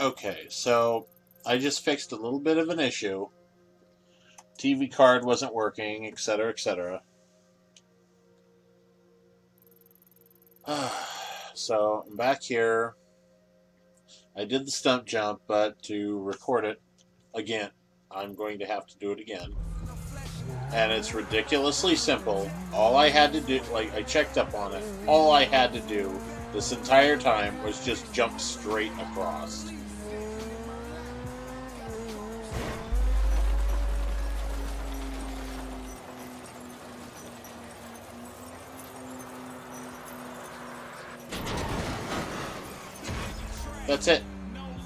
Okay, so I just fixed a little bit of an issue. TV card wasn't working, etc., etc. So I'm back here. I did the stump jump, but to record it again, I'm going to have to do it again. And it's ridiculously simple. All I had to do, like, I checked up on it, all I had to do this entire time was just jump straight across. That's it.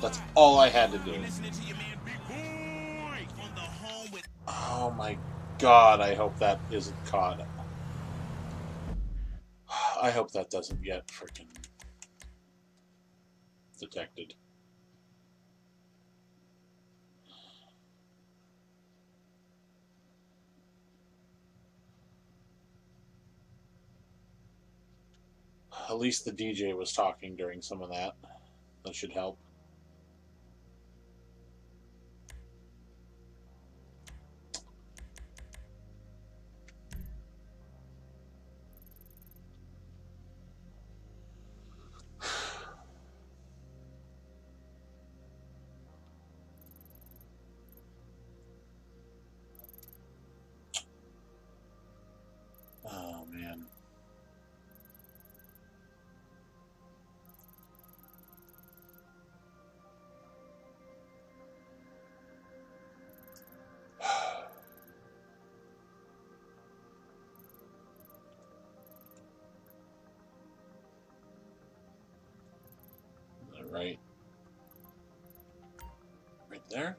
That's all I had to do. Oh my God, I hope that isn't caught. I hope that doesn't get frickin' detected. At least the DJ was talking during some of that. That should help. Oh, man. Right there.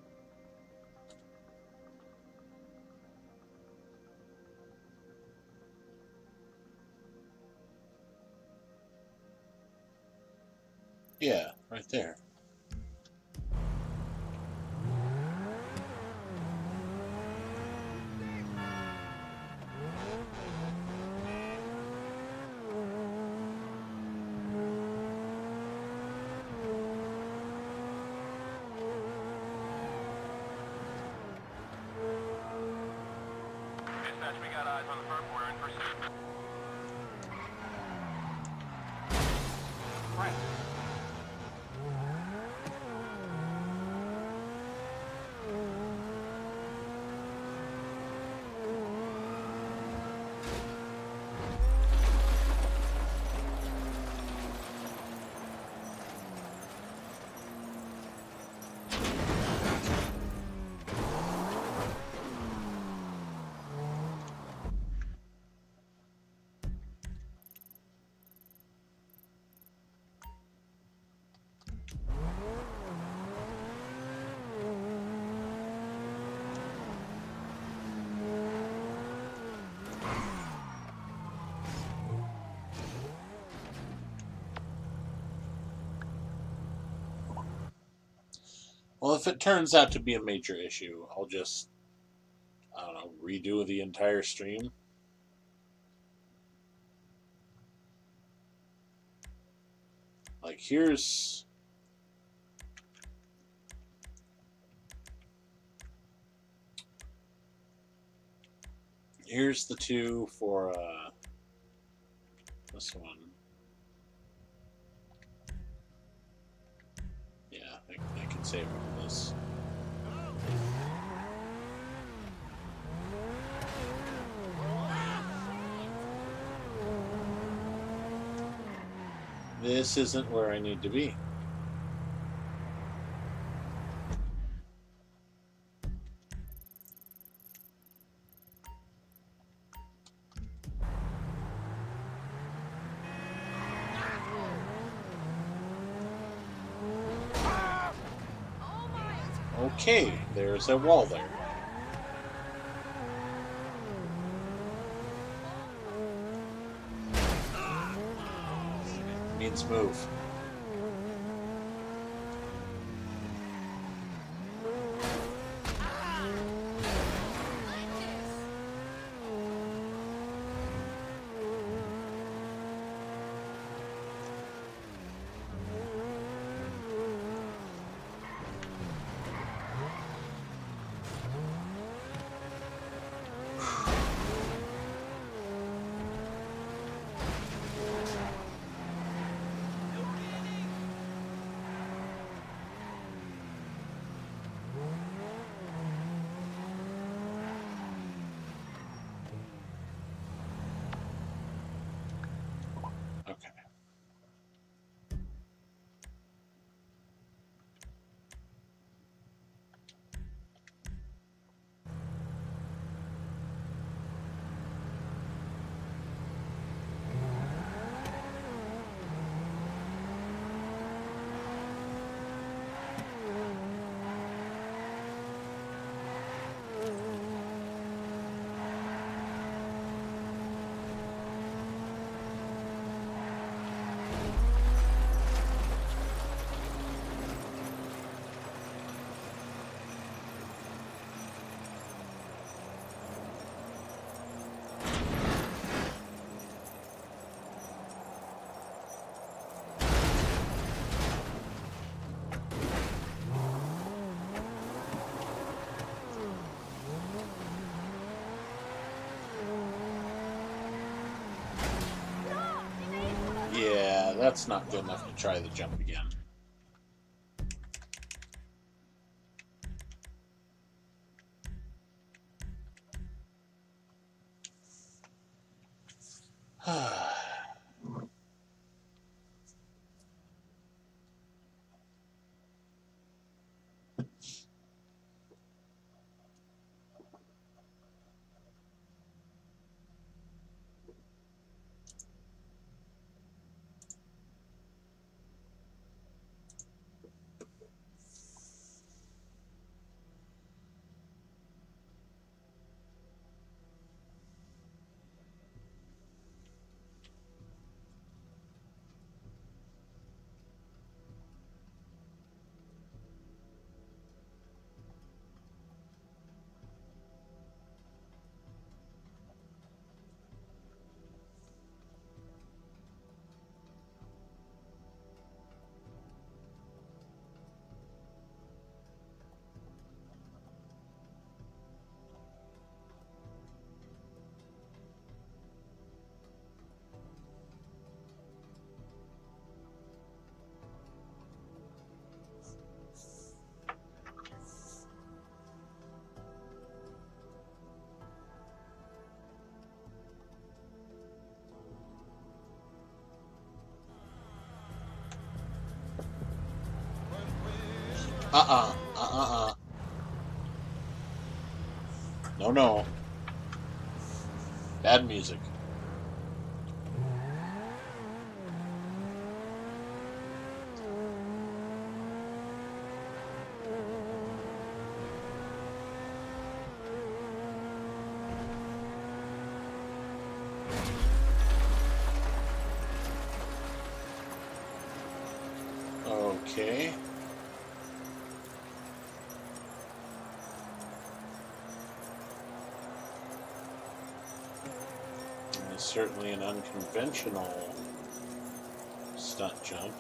Yeah, right there. Well, if it turns out to be a major issue, I'll just, I don't know, redo the entire stream. Like, here's... here's the two for, this one. I can save all this. This isn't where I need to be. Okay, there's a wall there. Means move. that's not good enough to try the jump again. No, no. Bad music. Okay. Certainly an unconventional stunt jump.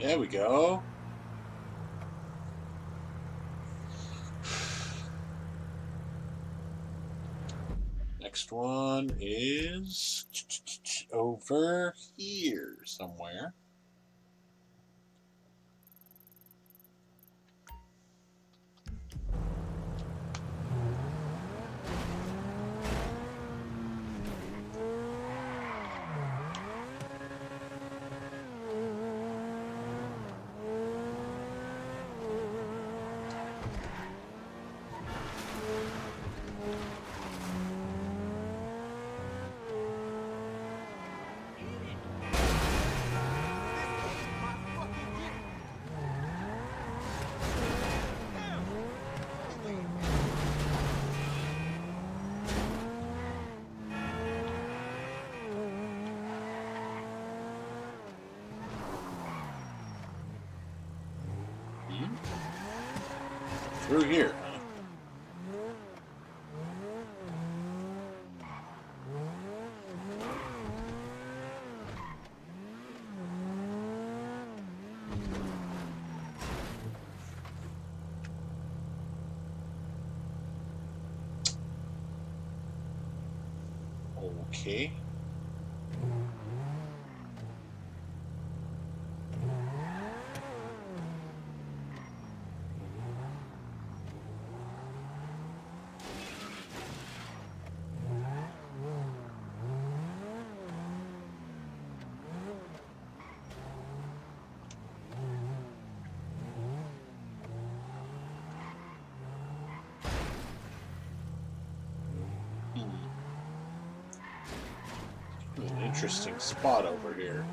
There we go. Next one is over here somewhere. Through here. Okay. interesting spot over here.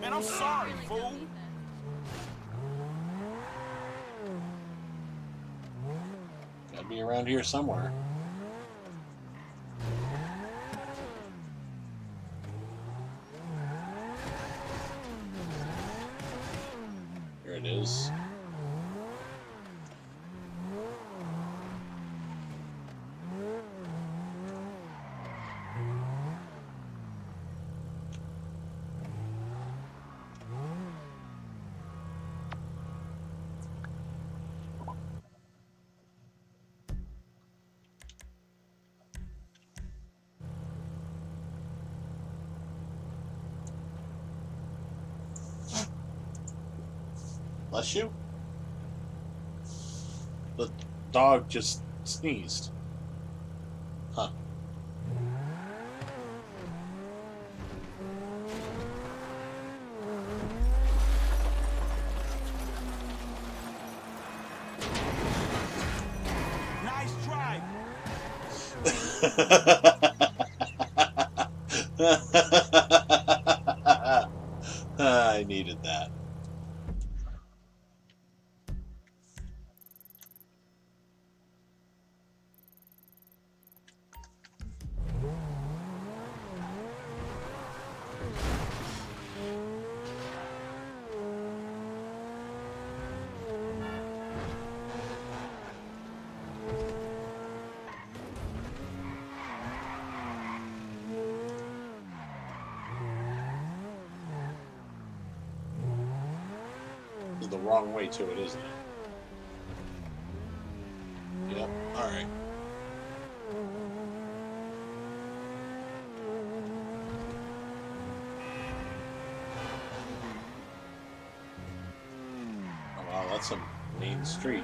Man, I'm sorry, fool. Gotta be around here somewhere. Here it is. Bless you. The dog just sneezed. Huh. Nice try. I needed that. The wrong way to it, isn't it? Yep, alright. Oh wow, that's a mean street.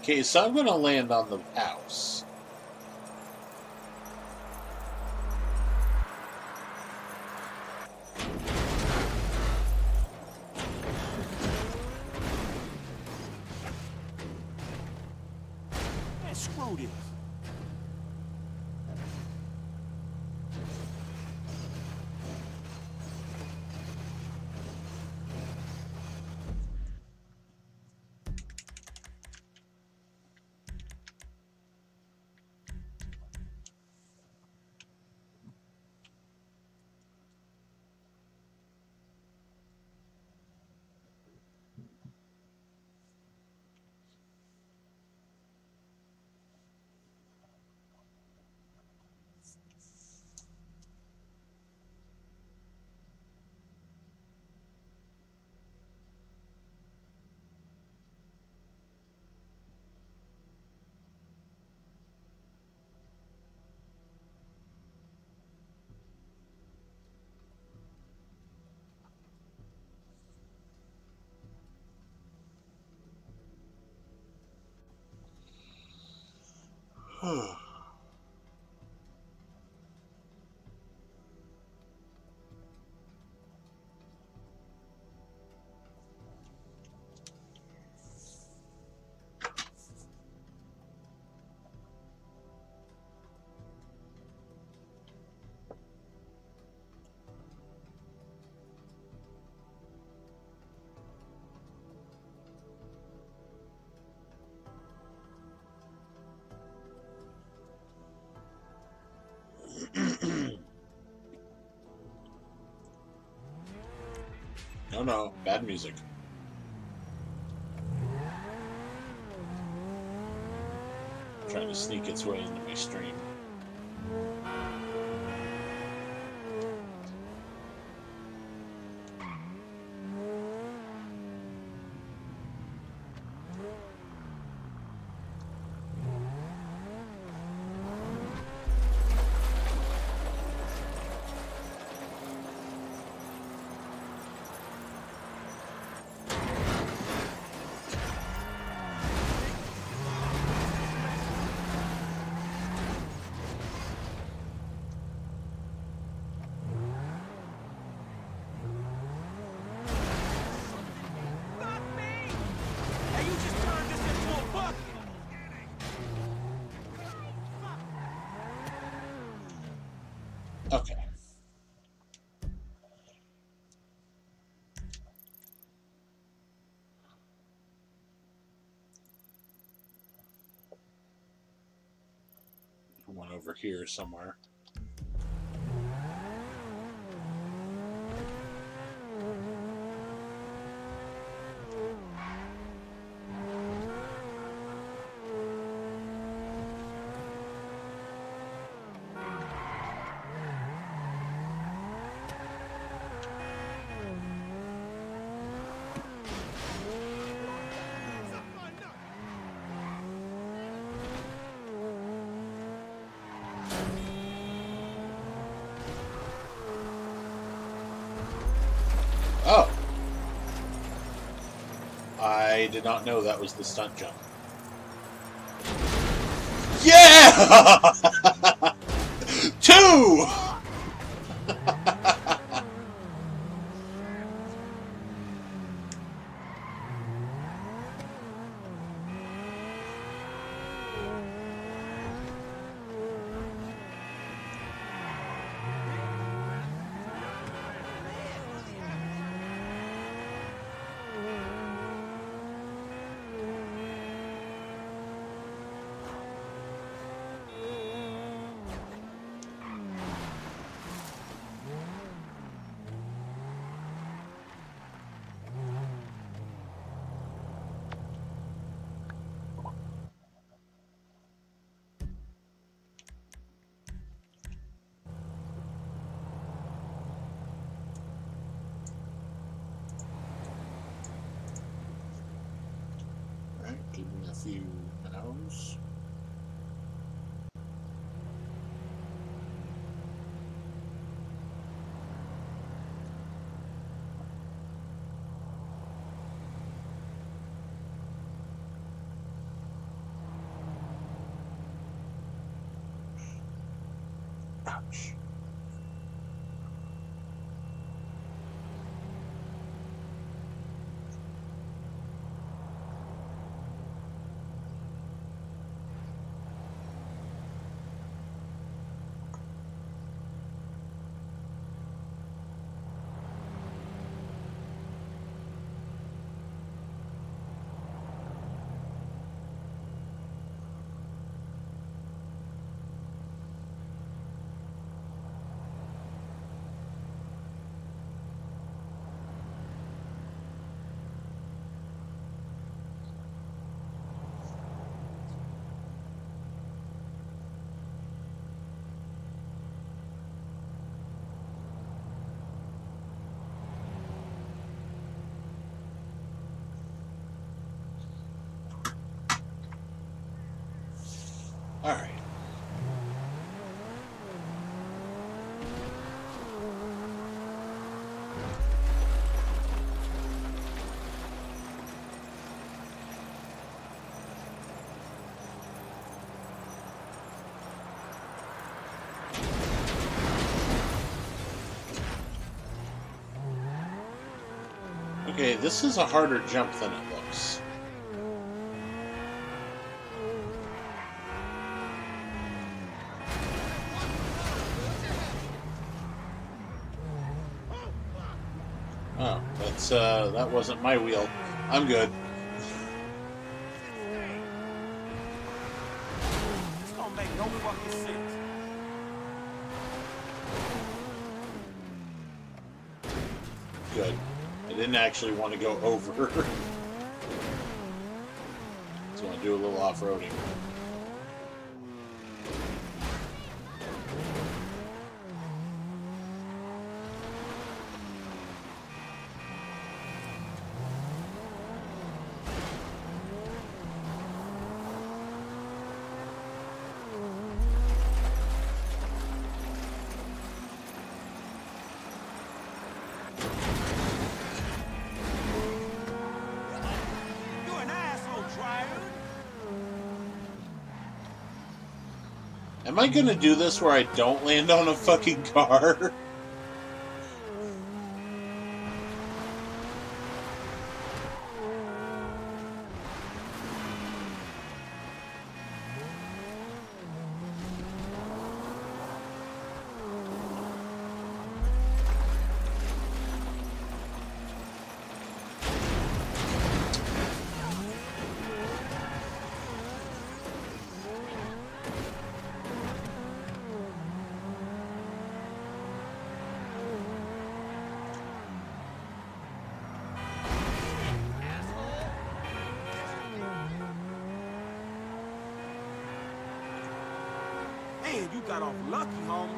Okay, so I'm going to land on the house. Yeah, screw this. No, bad music. Trying to sneak its way into my stream. Okay. One over here somewhere. Oh! I did not know that was the stunt jump. Yeah! 2! A few hours. Ouch. All right. Okay, this is a harder jump than it looks. Oh, that's that wasn't my wheel. I'm good. It's gonna make no fucking sense. Good. I didn't actually want to go over. Just want to do a little off-roading. Am I gonna do this where I don't land on a fucking car? You got off lucky, homie.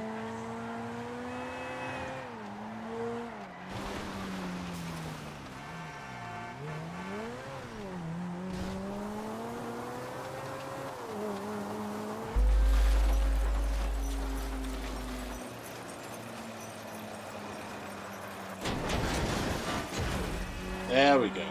There we go.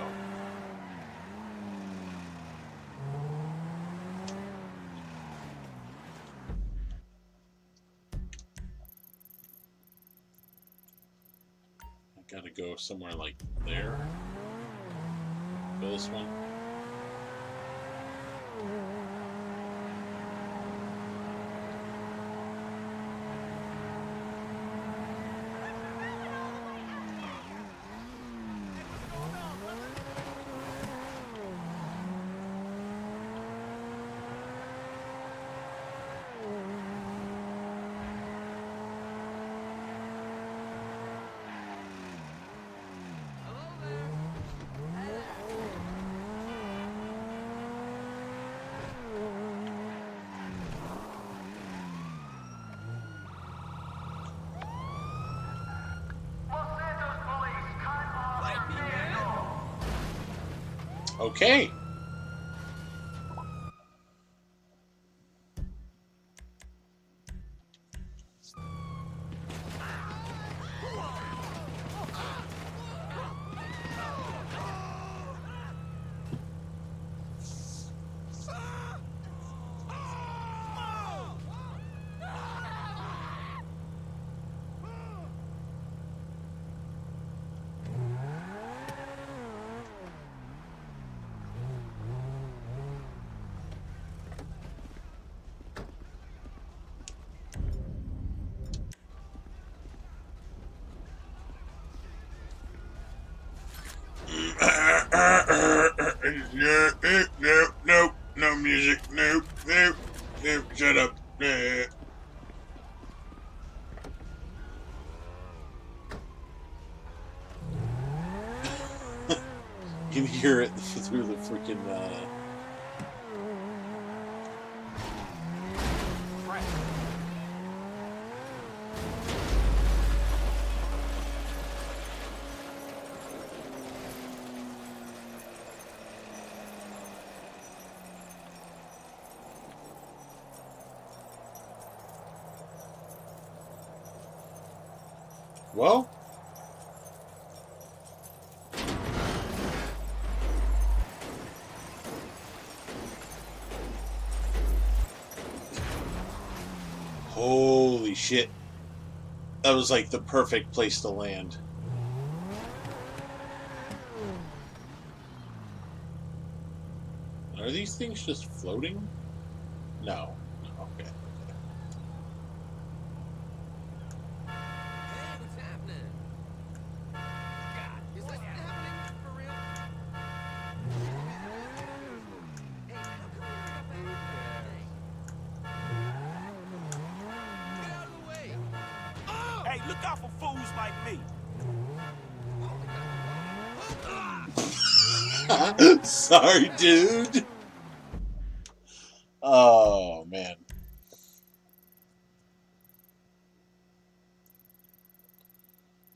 Gotta go somewhere like there. Go this one. Okay. Nope, no music, nope, shut up. Can hear it through the freaking well, holy shit. That was like the perfect place to land. Are these things just floating? No. Okay. Look out for fools like me. Sorry, dude. Oh, man.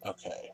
Okay.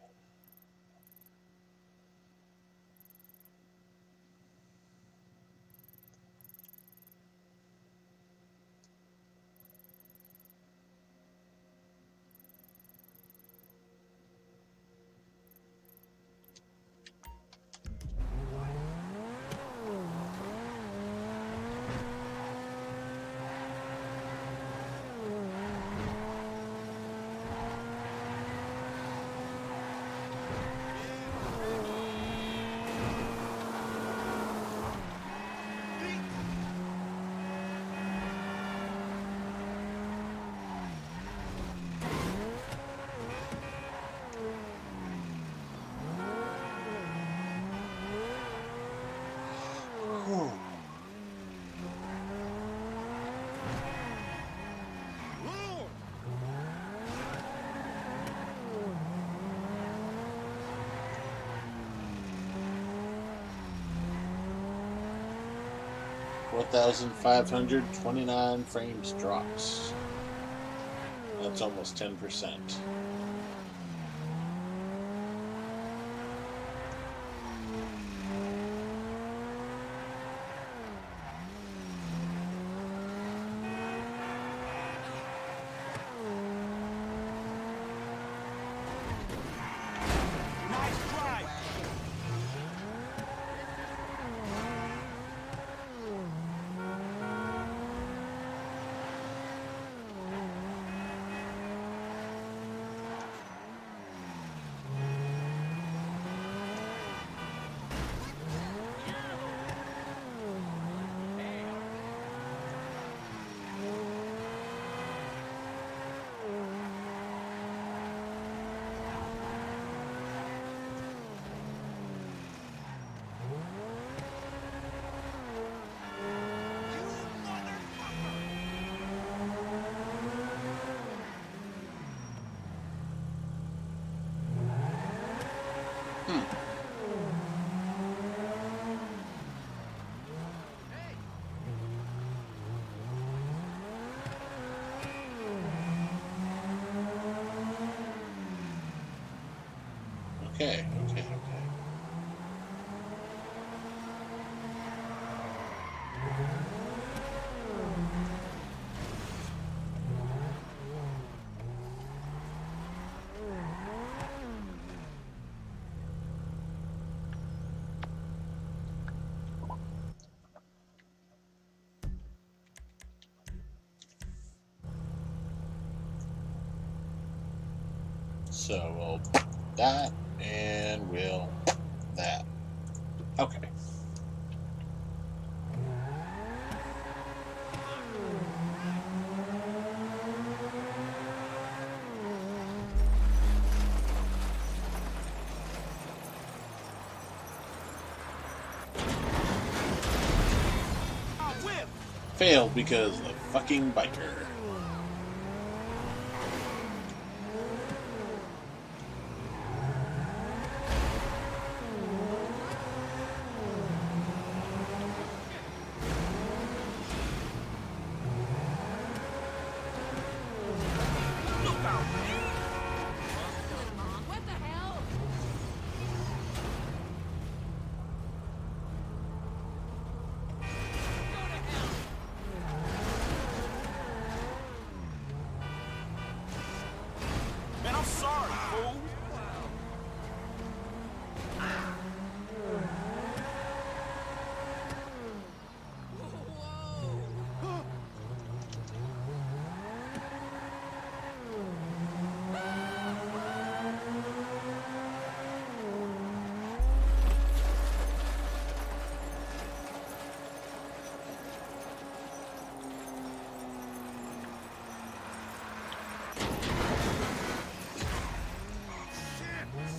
$4,529 frames drops. That's almost 10%. Okay, okay, okay. So we'll that. And we'll that. Okay. Failed because the fucking biker.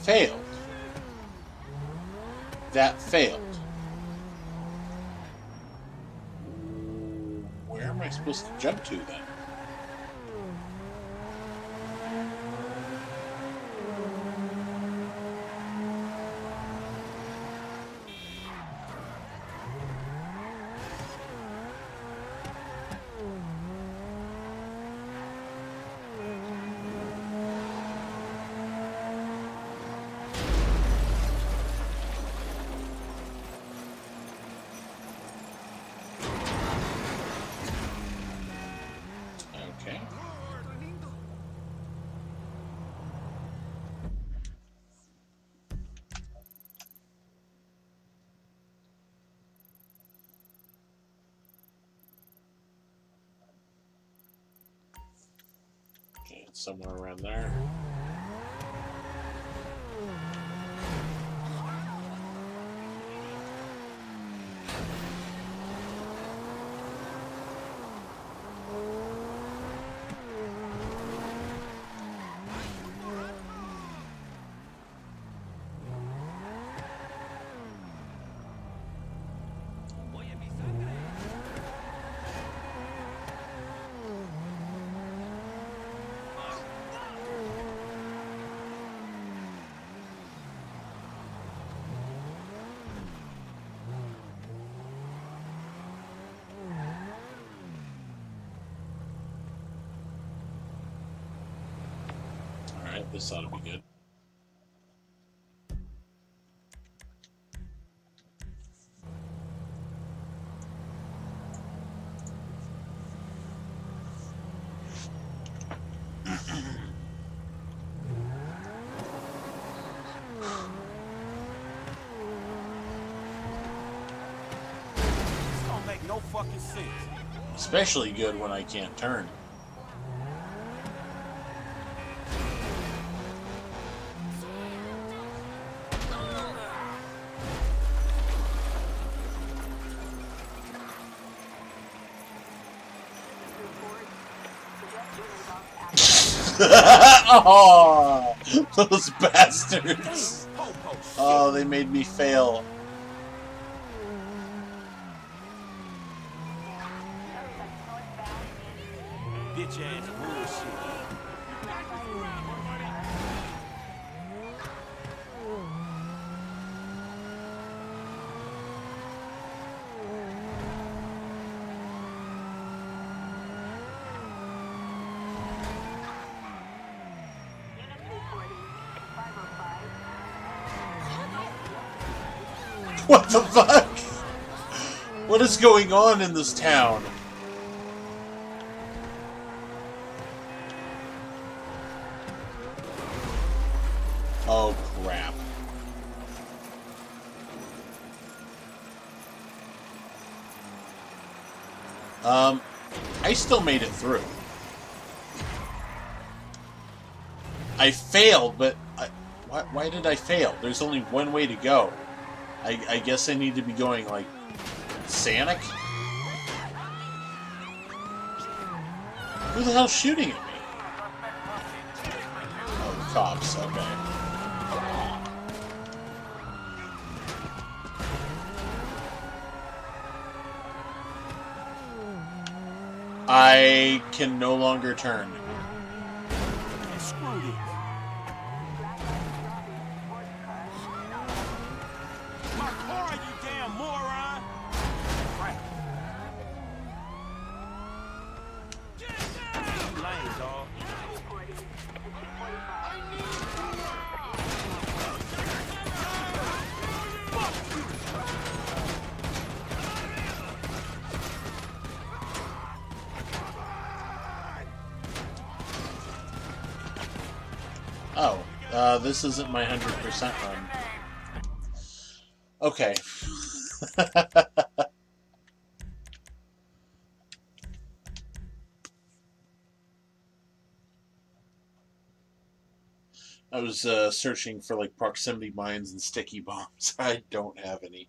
Failed. That failed. Where am I supposed to jump to then? Okay, it's somewhere around there. This ought to be good. This don't make no fucking sense. Especially good when I can't turn. Oh, those bastards. Oh, they made me fail. Bitch ass What the fuck? What is going on in this town? Oh crap. I still made it through. I failed, but why did I fail? There's only one way to go. I guess I need to be going, like, Sanic? Who the hell's shooting at me? Oh, the cops, okay. I can no longer turn. Oh, this isn't my 100% run. Okay. I was searching for, like, proximity mines and sticky bombs. I don't have any.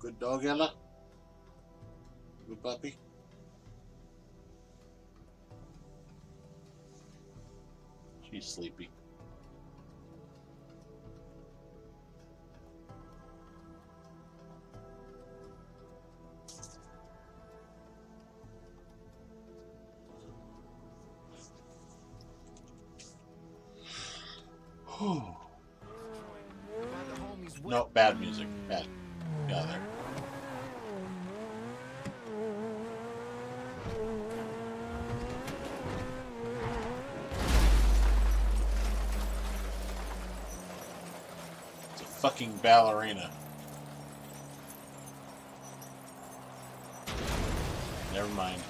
Good dog, Ella. Good puppy. She's sleepy. No, bad music. Bad. Got there. It's a fucking ballerina. Never mind.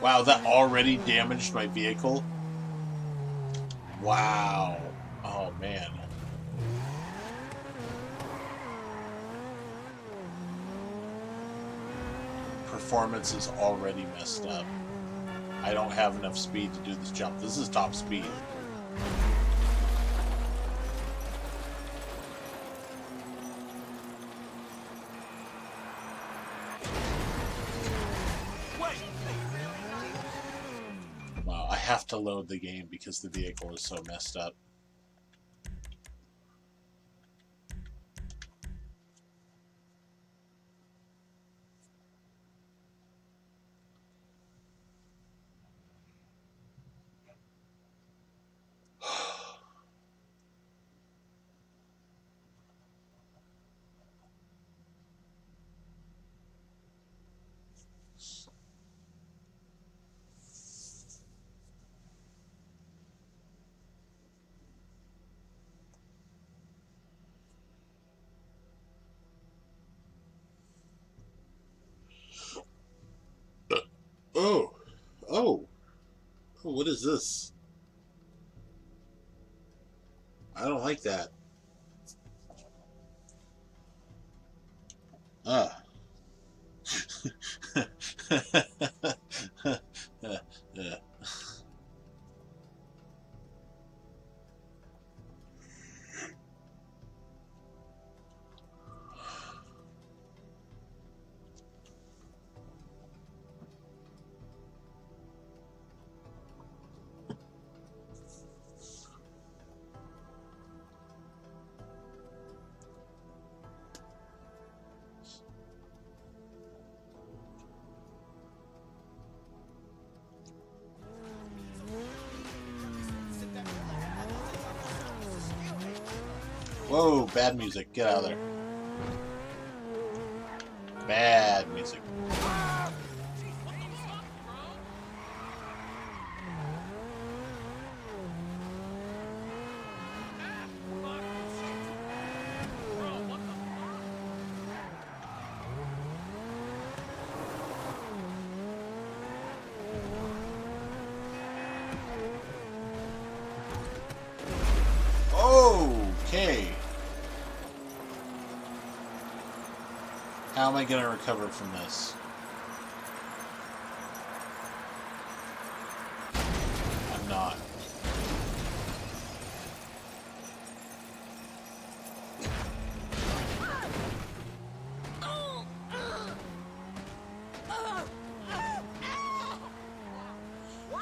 Wow, that already damaged my vehicle? Wow. Oh, man. Performance is already messed up. I don't have enough speed to do this jump. This is top speed. Have to load the game because the vehicle is so messed up. What is this? I don't like that. Ah. Yeah. Whoa, bad music. Get out of there. Bad music. Okay. How am I going to recover from this? I'm not.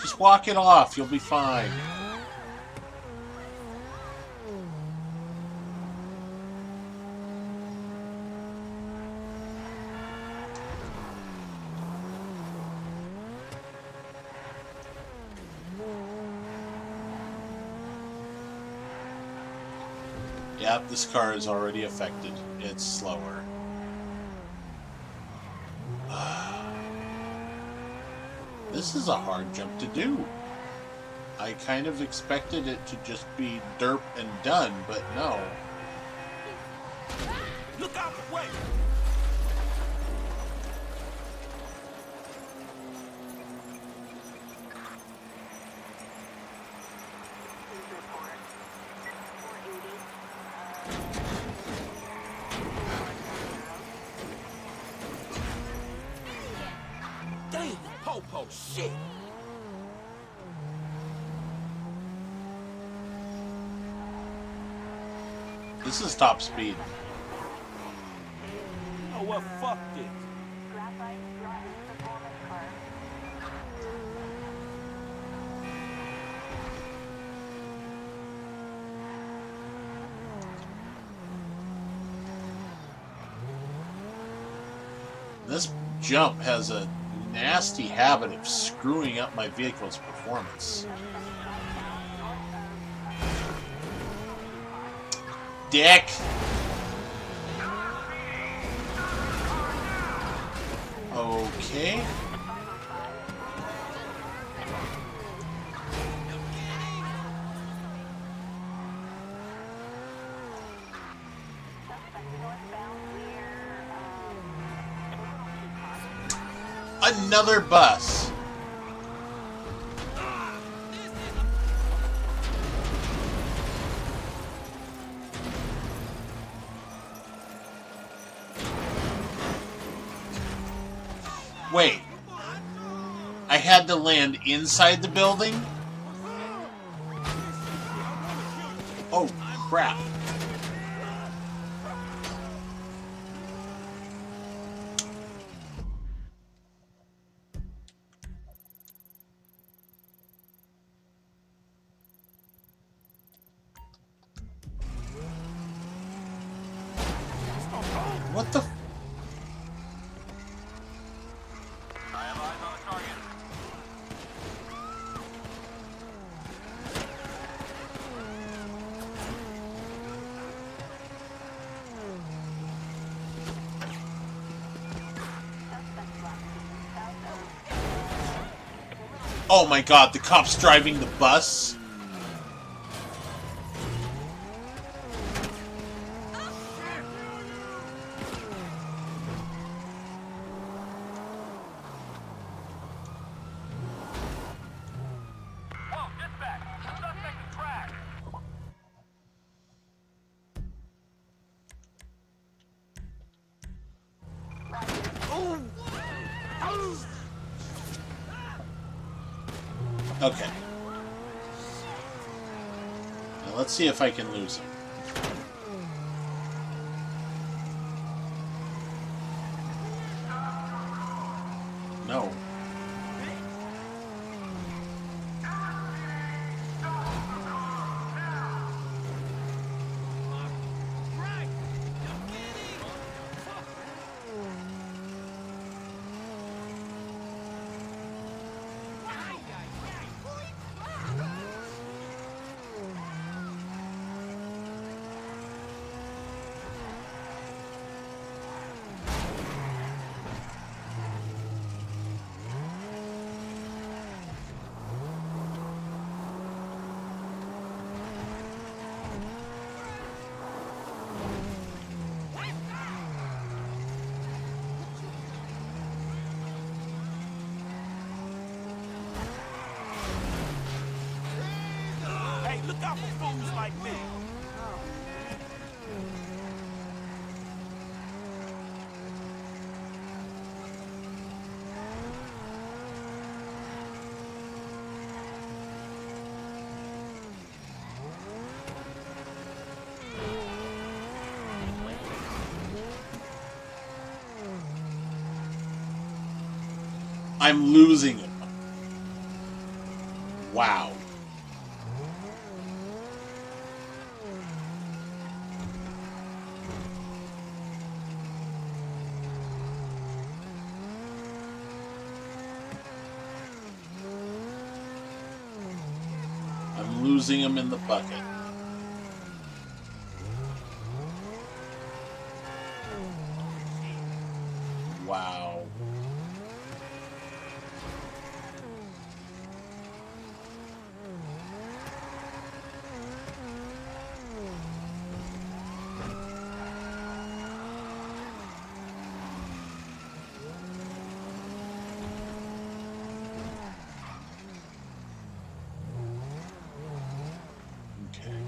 Just walk it off. You'll be fine. Yep, this car is already affected. It's slower. This is a hard jump to do. I kind of expected it to just be derp and done, but no. Look out the way! Oh shit! This is top speed. Oh, well, fucked it. This jump has a nasty habit of screwing up my vehicle's performance. Dick! Okay. Another bus. Wait. I had to land inside the building? Oh, crap. Oh my god, the cop's driving the bus? Okay. Now let's see if I can lose him. No. Like me. I'm losing it. Wow. Losing him in the bucket. Wow. Okay.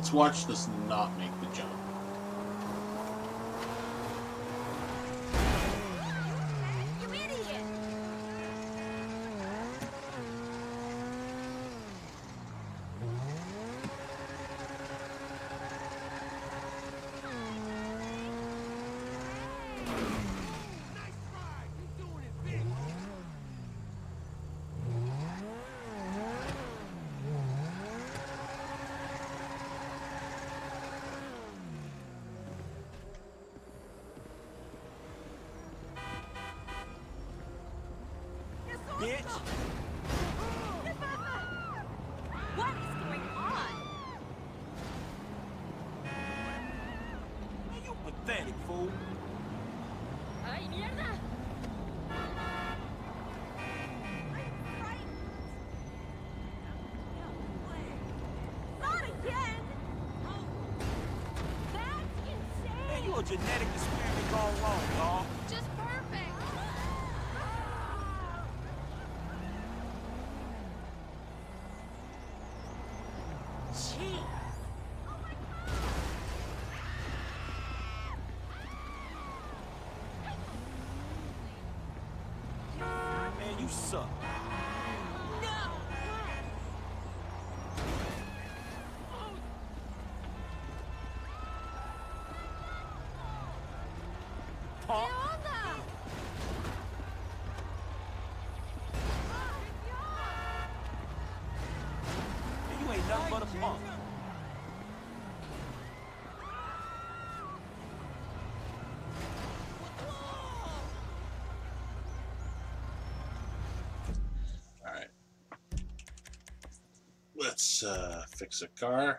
Let's watch this not make the jump. Genetic experiment gone wrong, y'all. Just perfect. Gee. Oh my God. Man, you suck. Let's fix a car.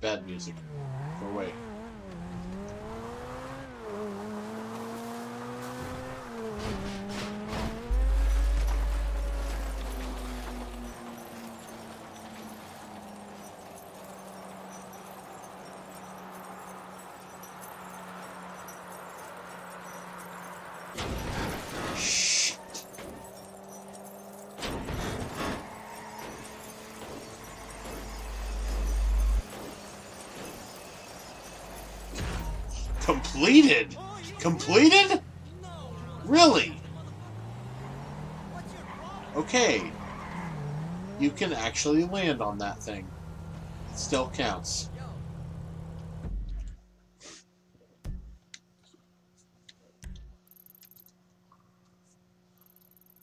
Bad music. Go away. Completed? Completed? Really? Okay. You can actually land on that thing. It still counts.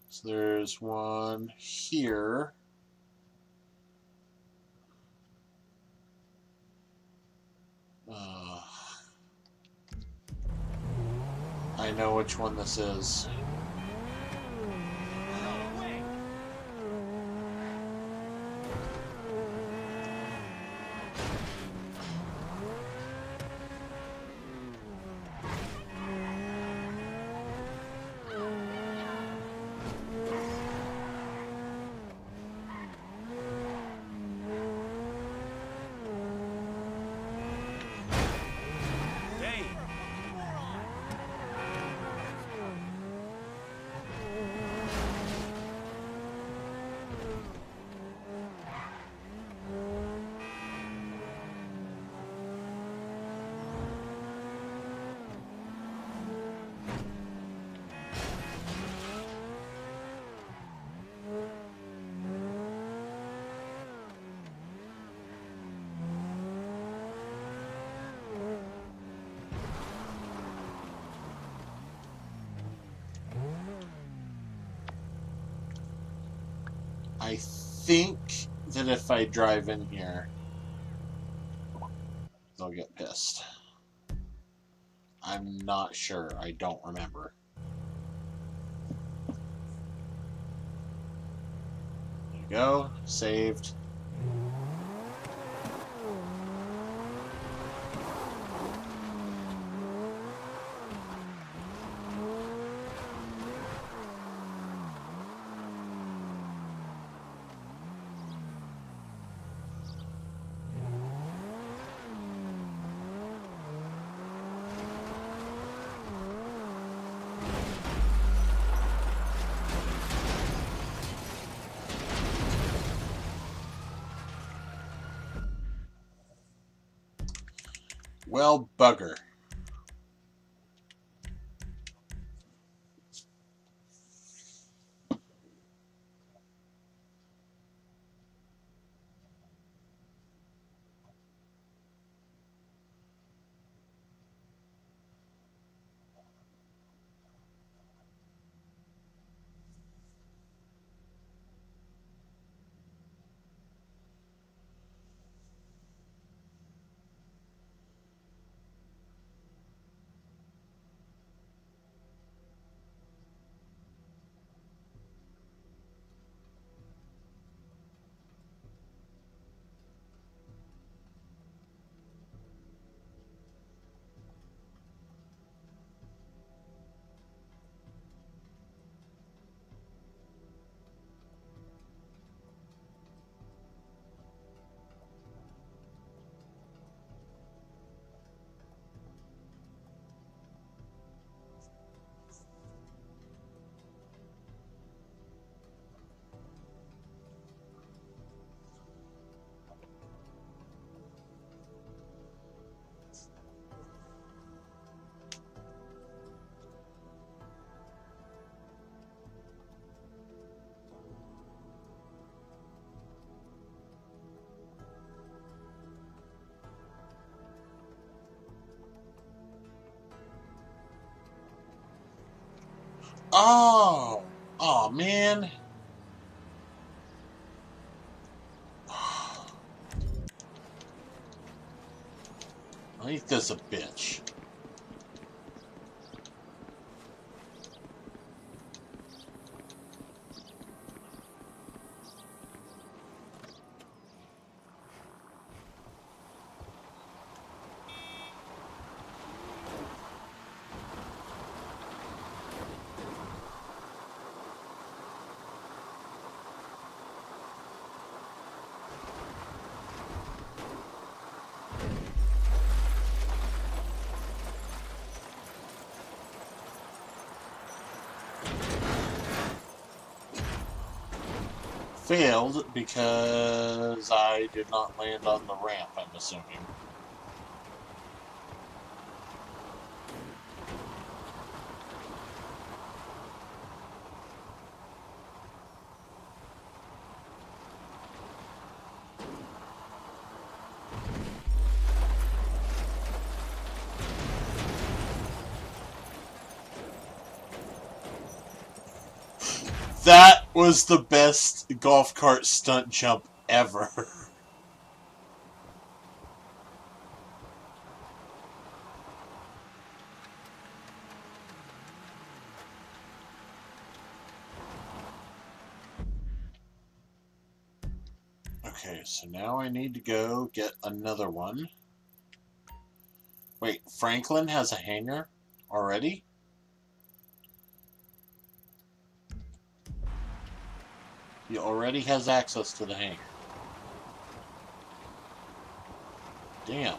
So there's one here. I know which one this is. I think that if I drive in here, they'll get pissed. I'm not sure. I don't remember. There you go. Saved. Well, bugger. Oh, oh man. Ain't this a bitch? Failed because I did not land on the ramp, I'm assuming. That was the best golf cart stunt jump ever. Okay, so now I need to go get another one. Wait, Franklin has a hanger already? He already has access to the hangar. Damn.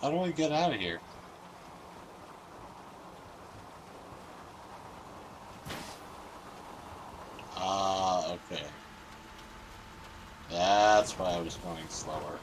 How do I get out of here? Ah, okay. That's why I was going slower.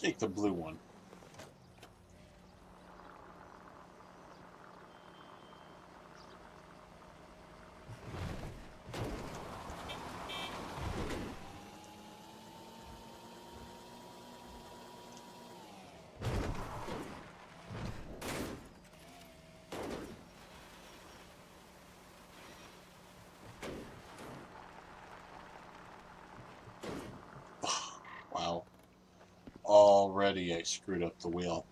Take the blue one. Already I screwed up the wheel.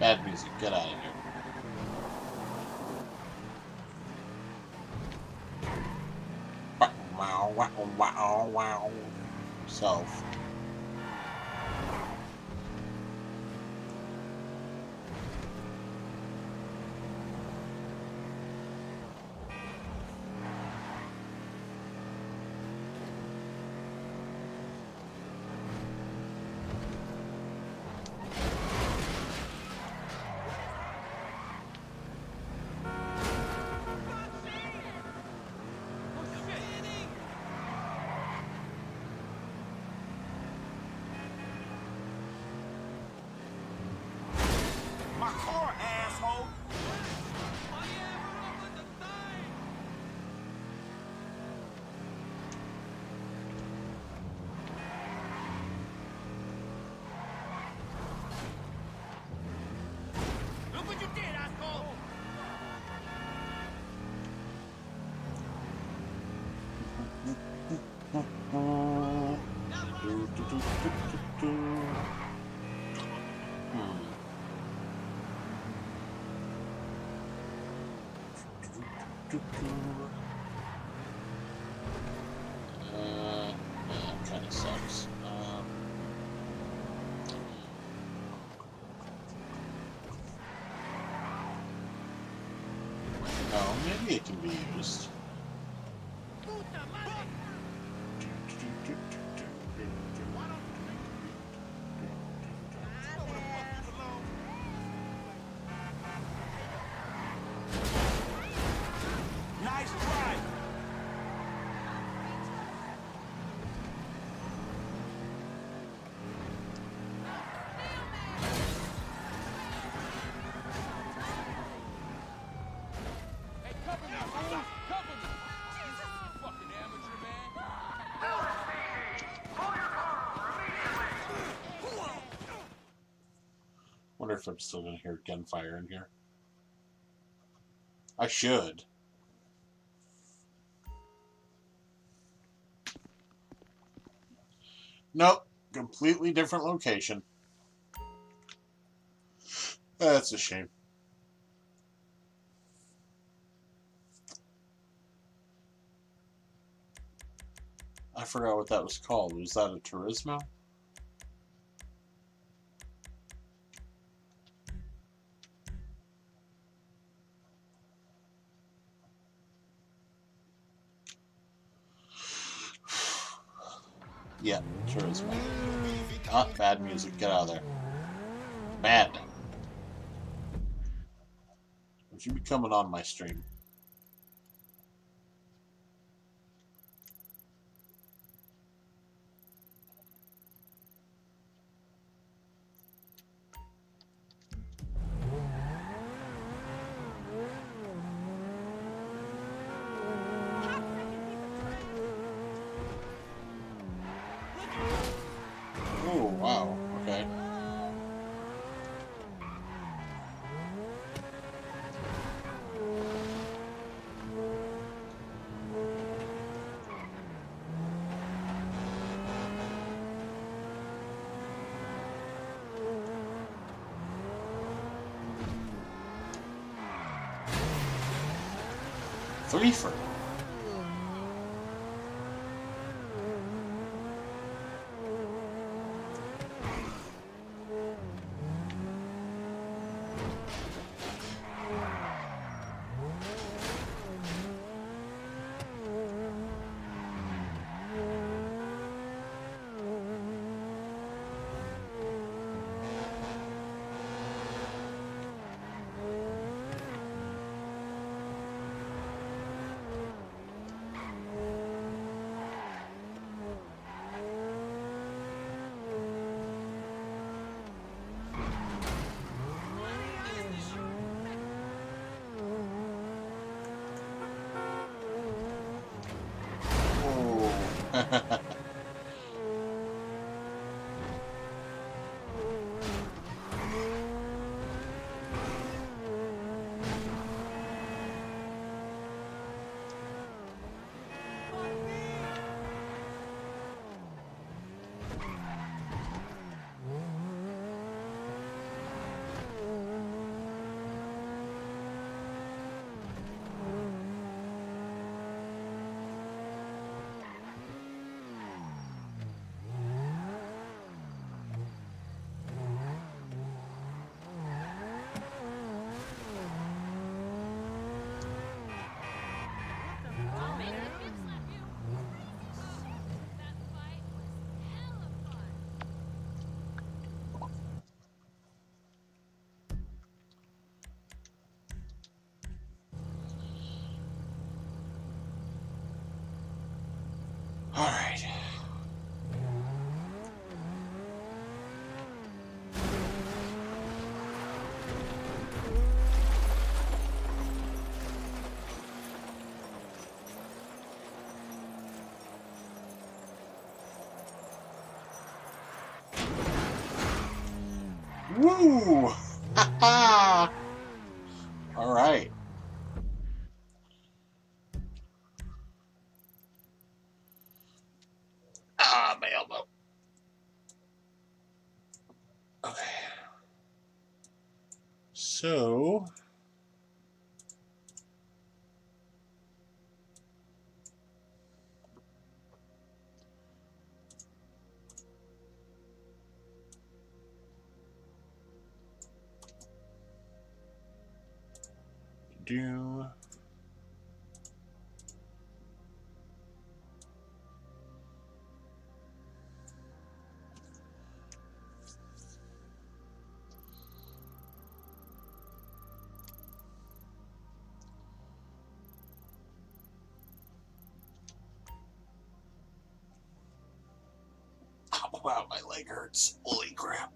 Bad music, get out of here. Wow, self. That kinda sucks. Oh, maybe it can be used. I wonder if I'm still gonna hear gunfire in here. I should. Nope, completely different location. That's a shame. I forgot what that was called. Was that a Turismo? Yeah, sure is bad. Ah, bad music. Get out of there. Bad. Would you be coming on my stream? Three-fer. Woo! Ha ha! All right. Ah, my elbow. Okay. So. Do oh, wow, my leg hurts. Holy crap.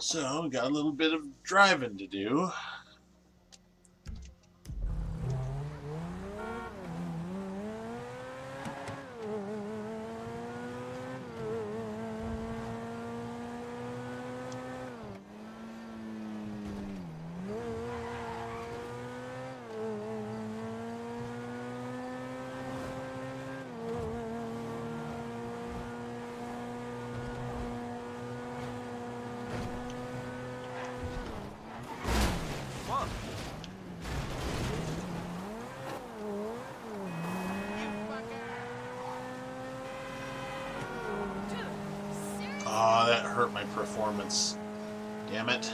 So, got a little bit of driving to do. Hurt my performance. Damn it.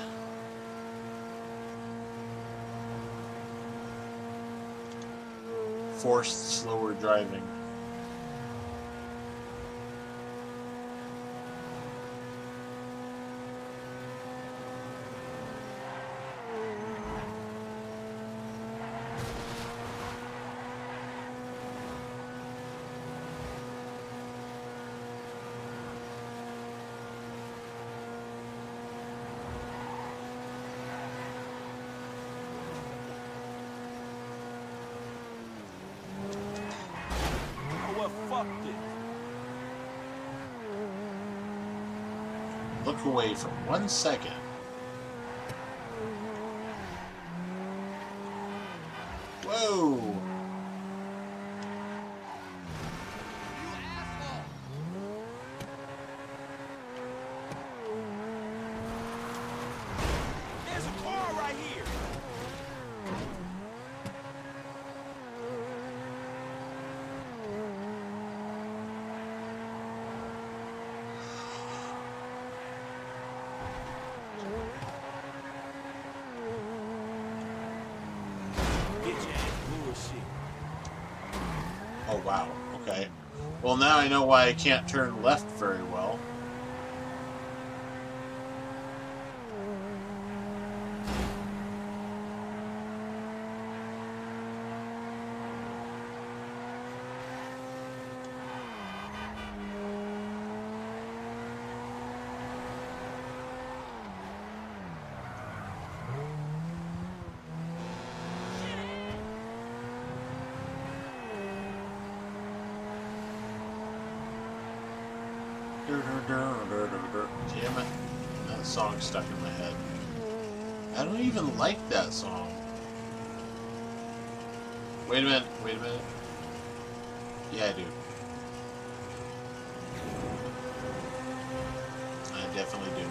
Forced slower driving. Look away for 1 second. Whoa! There's a car Oh, wow. Okay. Well, now I know why I can't turn left very well. Damn it. That song stuck in my head. I don't even like that song. Wait a minute, wait a minute. Yeah, I do. I definitely do.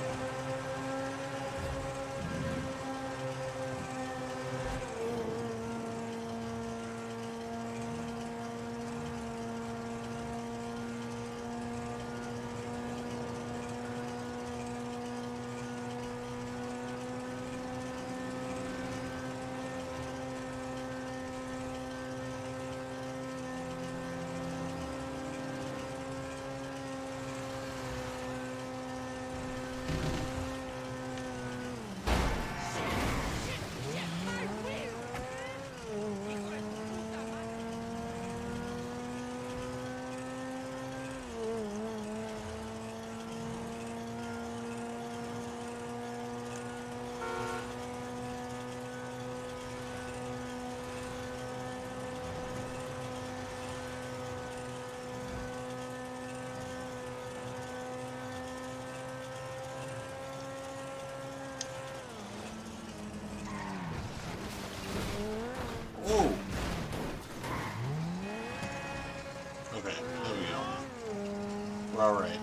Alright.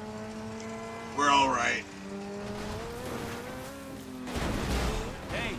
We're alright. Hey.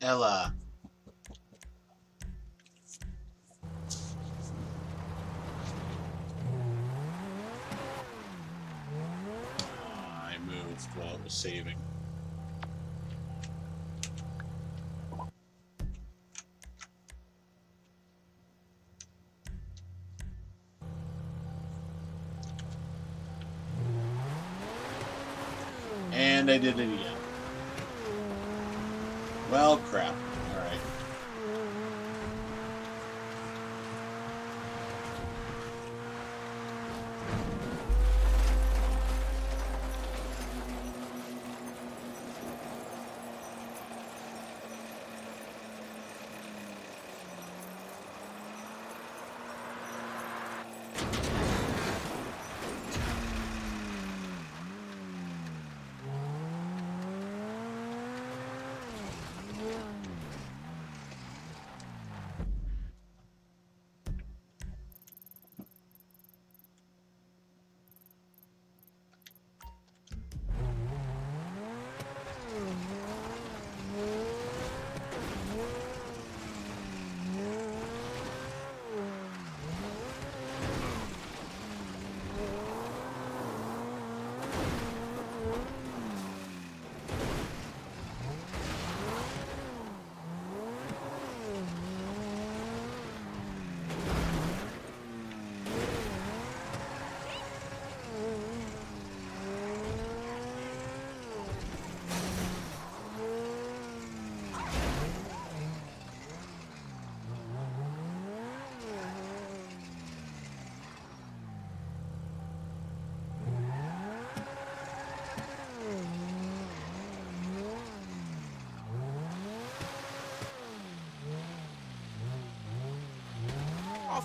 Ella. I moved while it was saving. And I did it again. Well, crap. All right.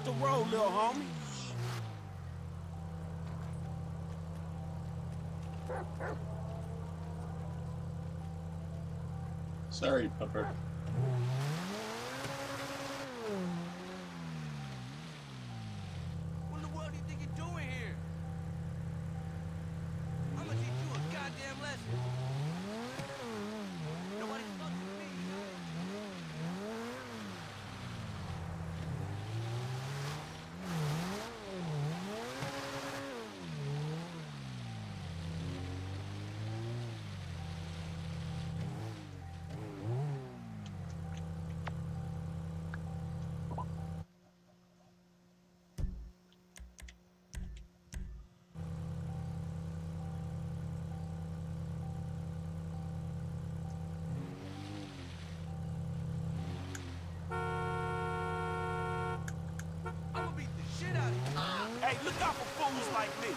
the road, little homie. Sorry, Pepper. What in the world do you think you're doing here? I'm gonna teach you a goddamn lesson. Nobody's fucking with me. Hey, look out for fools like me.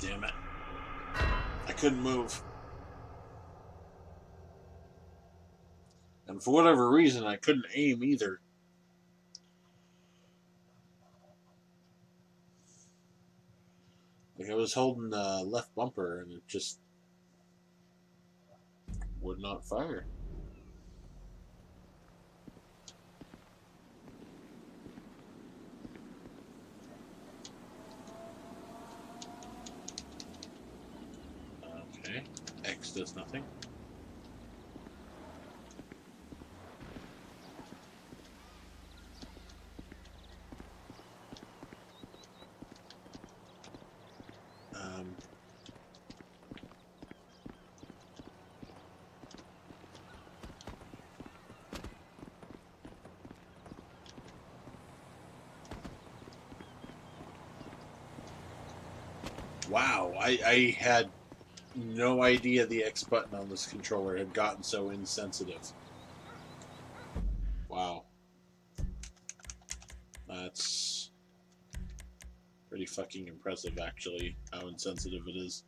Damn it. I couldn't move. And for whatever reason, I couldn't aim either. Like, I was holding the left bumper and it just would not fire. Okay, X does nothing. Wow, I had no idea the X button on this controller had gotten so insensitive. Wow. That's pretty fucking impressive, actually, how insensitive it is.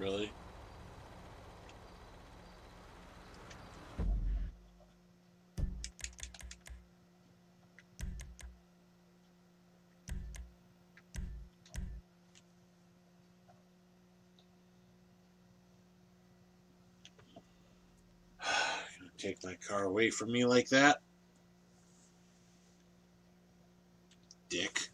Really? Take my car away from me like that. Dick.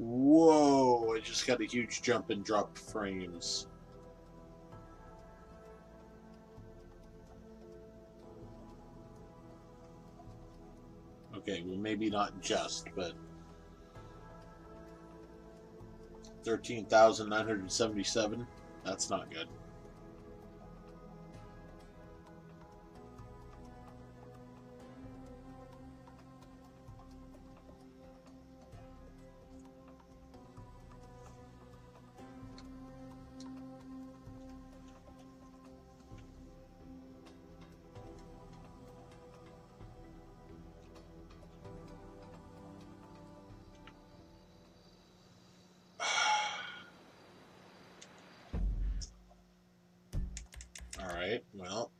Whoa, I just got a huge jump and drop frames. Okay, well maybe not just, but 13,977, that's not good. Alright, well,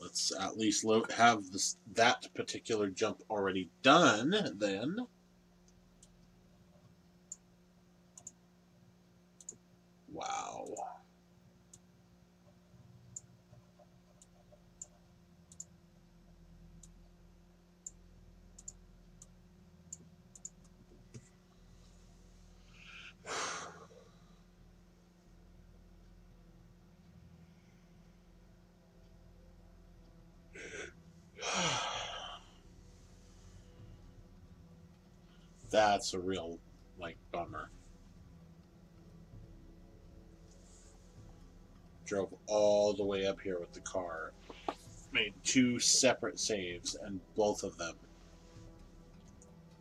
let's at least have this, that particular jump already done, then. Wow. That's a real, like, bummer. Drove all the way up here with the car. Made two separate saves, and both of them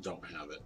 don't have it.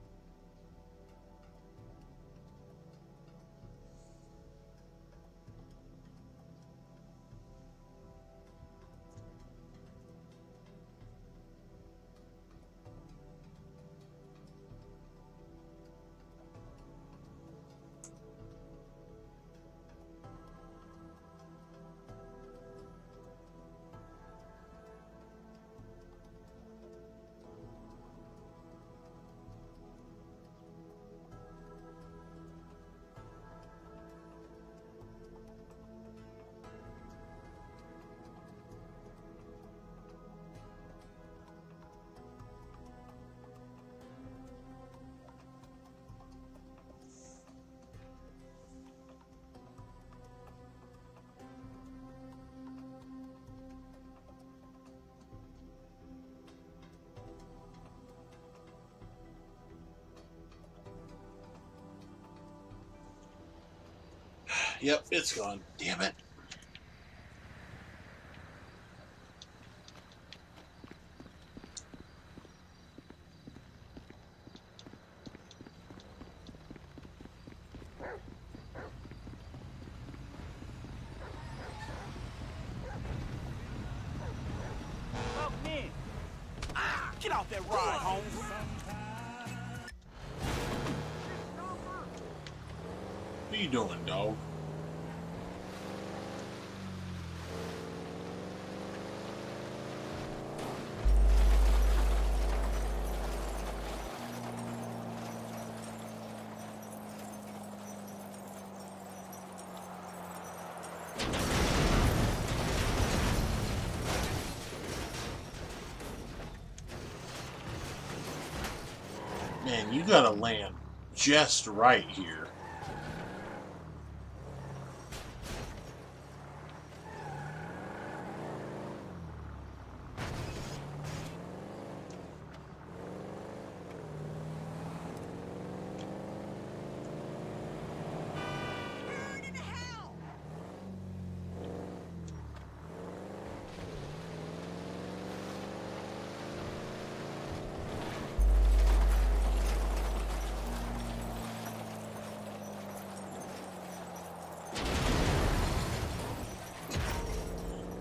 Yep, it's gone. Damn it. Up in. Ah, get off that ride, Holmes. What are you doing, dog? Man, you gotta land just right here.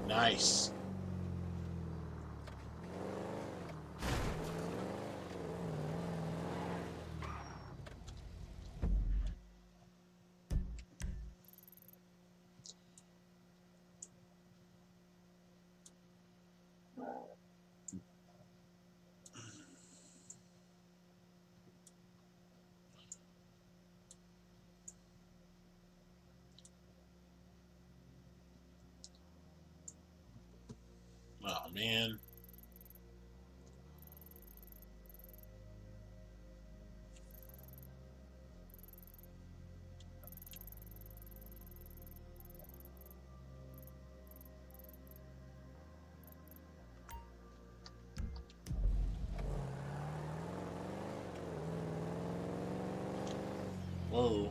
Nice. Oh, man. Whoa.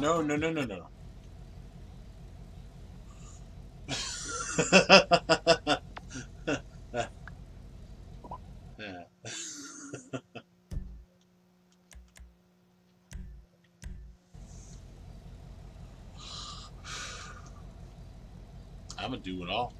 No, no, no, no, no. I'm gonna do it all.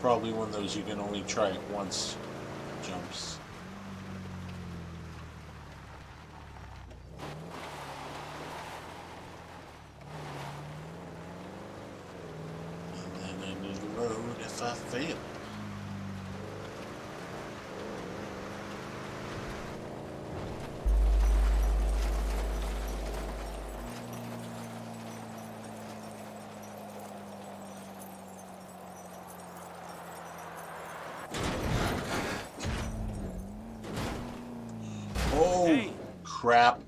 Probably one of those you can only try it once jumps. And then I need to road if I fail. Crap.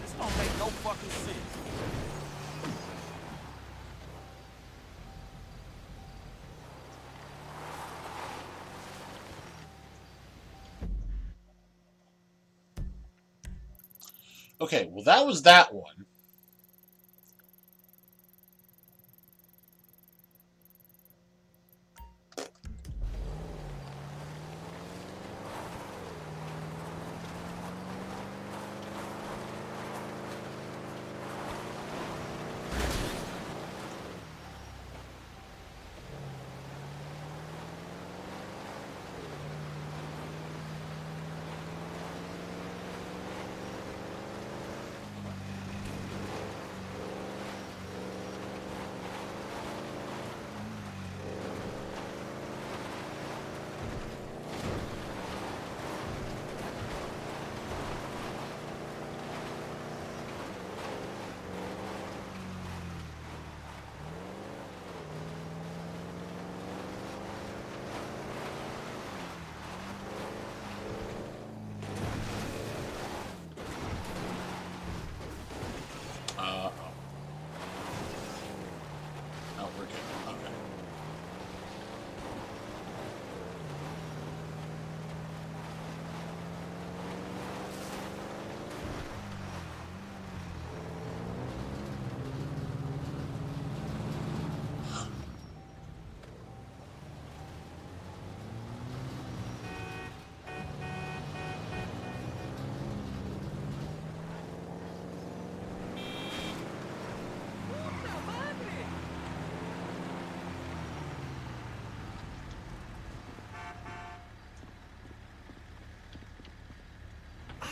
This don't make no fucking sense. Okay, well that was that one.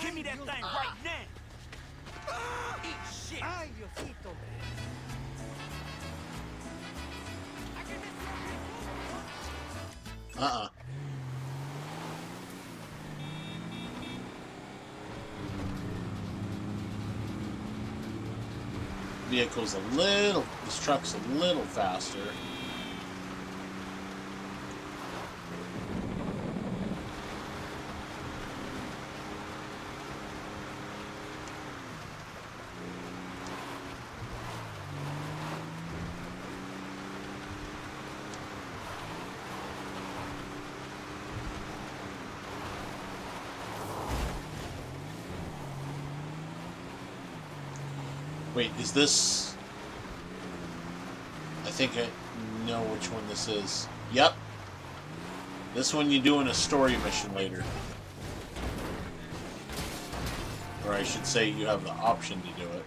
Give me that thing right now! Eat shit! Ay, Diosito. This truck's a little faster. Wait, is this... I think I know which one this is. Yep. This one you do in a story mission later. Or I should say you have the option to do it.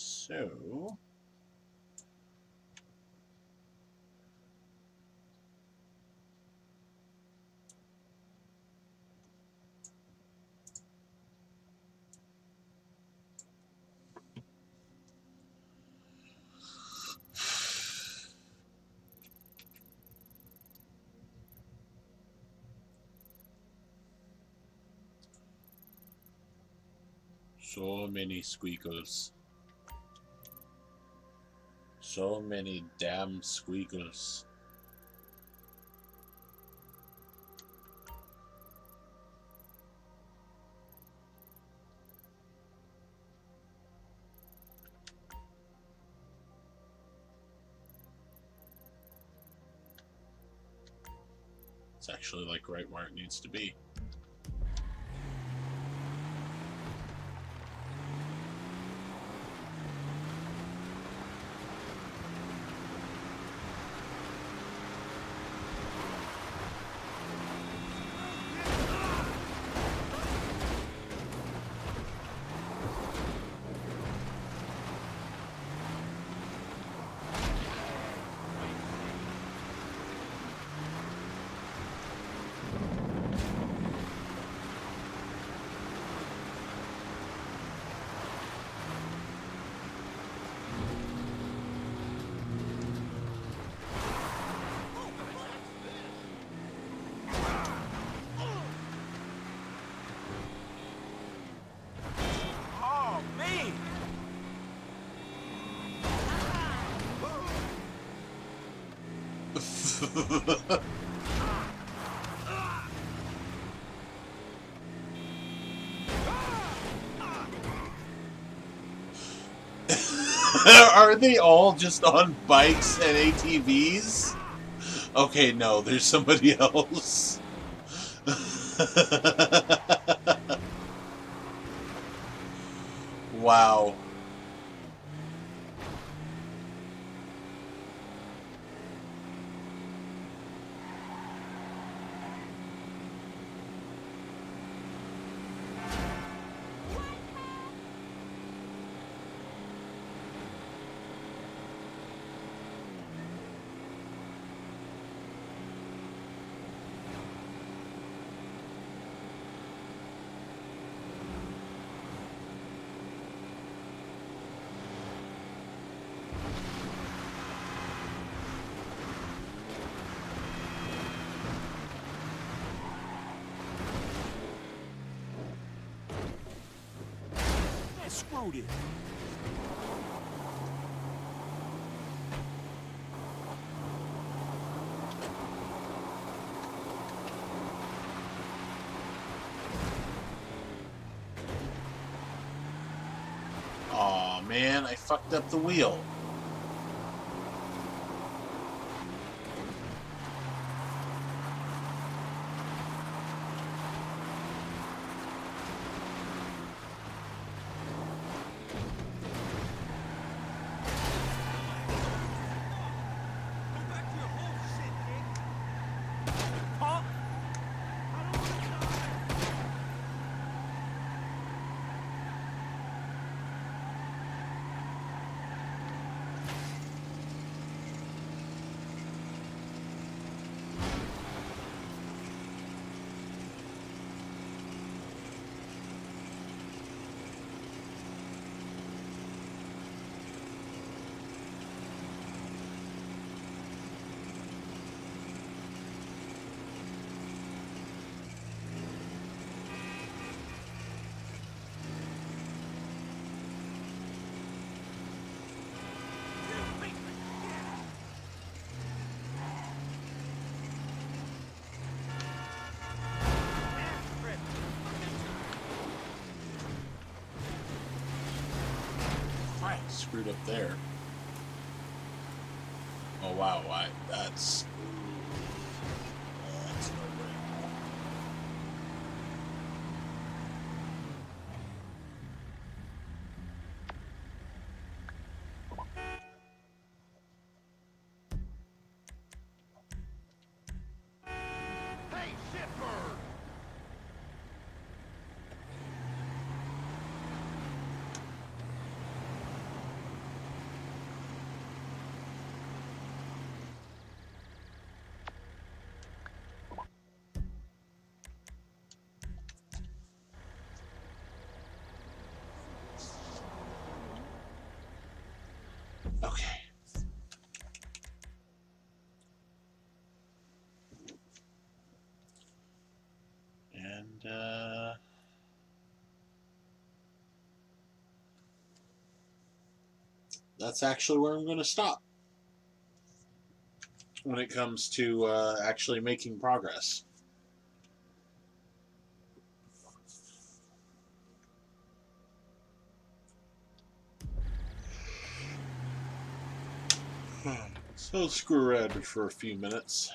So So many squeakles. So many damn squeakles. It's actually like right where it needs to be. Are they all just on bikes and ATVs? Okay, no, there's somebody else. Wow. Screwed it. Aw, man, I fucked up the wheel. Screwed up there. Oh wow, that's... that's no way. Hey, shitbird! that's actually where I'm going to stop when it comes to actually making progress. So let's screw around for a few minutes.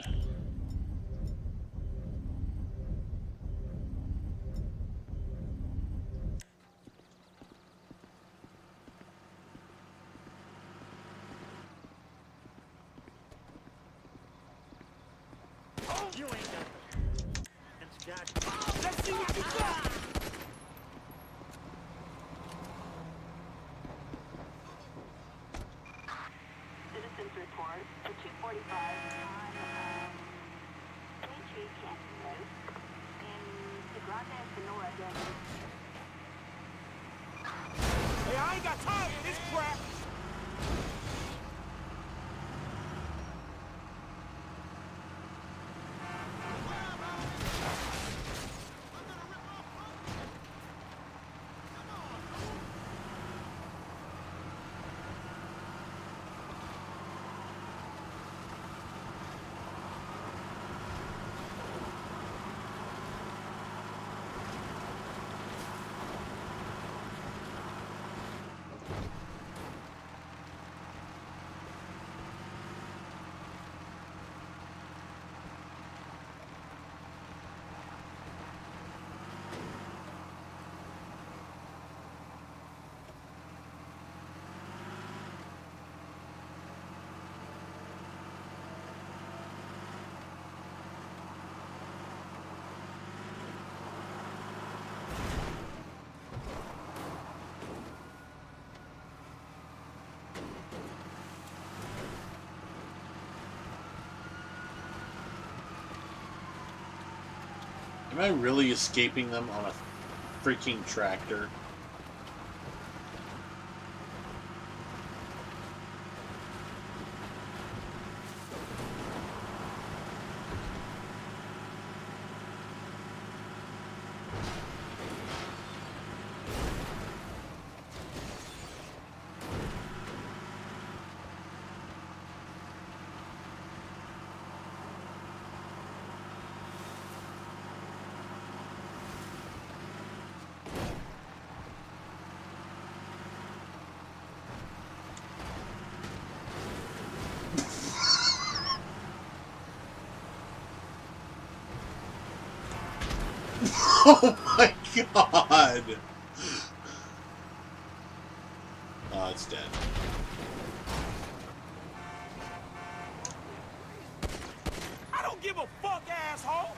Am I really escaping them on a freaking tractor? Oh my god! Oh, it's dead. I don't give a fuck, asshole!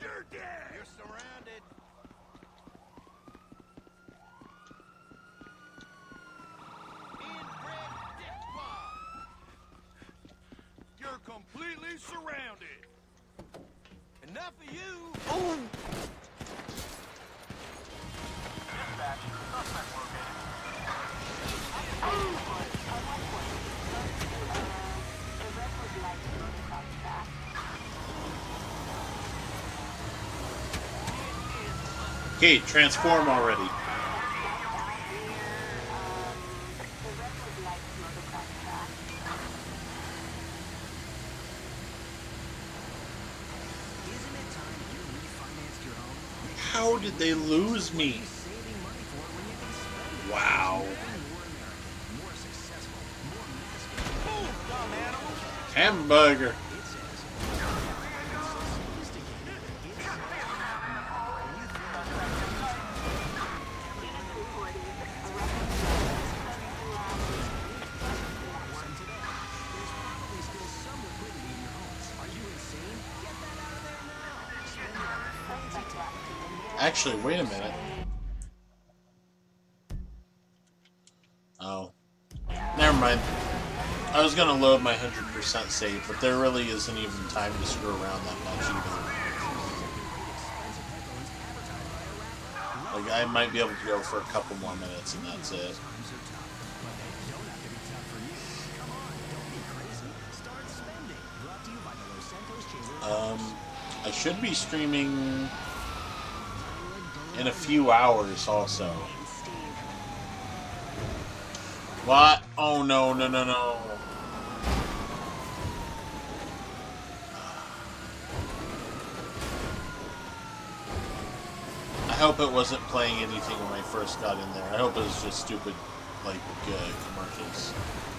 You're dead! You're surrounded! Inbred dick bomb! You're completely surrounded! Enough of you! Oh! Dispatch, suspect located. The rep would like to come back. Okay, transform already. How did they lose me? Wow. Hamburger. Actually, wait a minute. Oh. Never mind. I was gonna load my 100% save, but there really isn't even time to screw around that much either. Like, I might be able to go for a couple more minutes and that's it. I should be streaming in a few hours also. What? Oh no, no, no, no. I hope it wasn't playing anything when I first got in there. I hope it was just stupid, like, commercials.